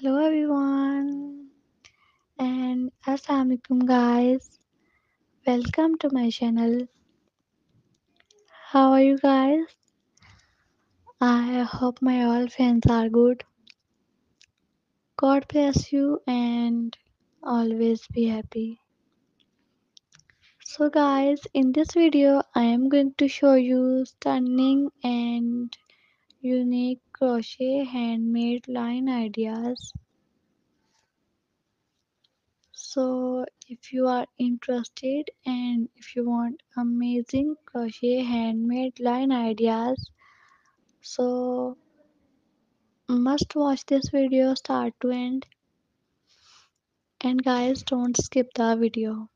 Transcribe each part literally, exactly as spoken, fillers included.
Hello everyone and Assalamualaikum guys. Welcome to my channel. How are you guys? I hope my all friends are good. God bless you and always be happy. So guys, in this video I am going to show you stunning and unique crochet handmade line ideas. So if you are interested and if you want amazing crochet handmade line ideas, so must watch this video start to end, and guys, don't skip the video.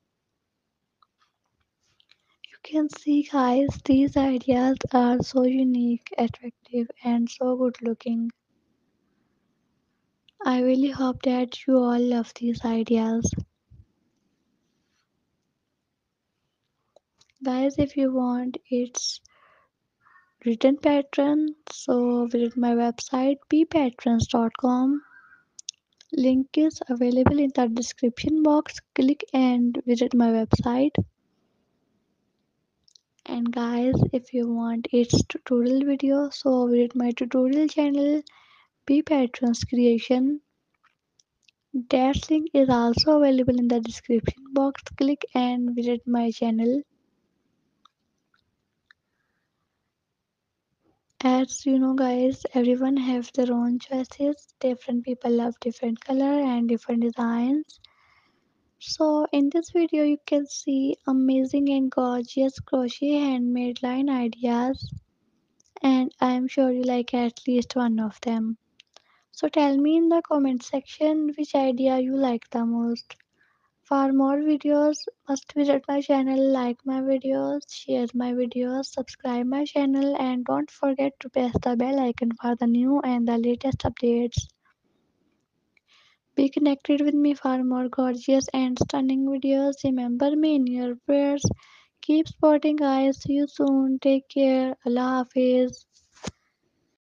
You can see guys, these ideas are so unique, attractive and so good looking. I really hope that you all love these ideas. Guys, if you want its written pattern, so visit my website bepatterns dot com. Link is available in the description box. Click and visit my website. And guys, if you want its tutorial video, so visit my tutorial channel Bepatterns Creation. That link is also available in the description box. Click and visit my channel. As you know guys, everyone have their own choices. Different people love different color and different designs. So in this video you can see amazing and gorgeous crochet handmade line ideas, and I am sure you like at least one of them. So tell me in the comment section which idea you like the most. For more videos, must visit my channel, like my videos, share my videos, subscribe my channel, and don't forget to press the bell icon for the new and the latest updates. Be connected with me for more gorgeous and stunning videos. Remember me in your prayers. Keep supporting guys. See you soon. Take care. Allah Hafiz.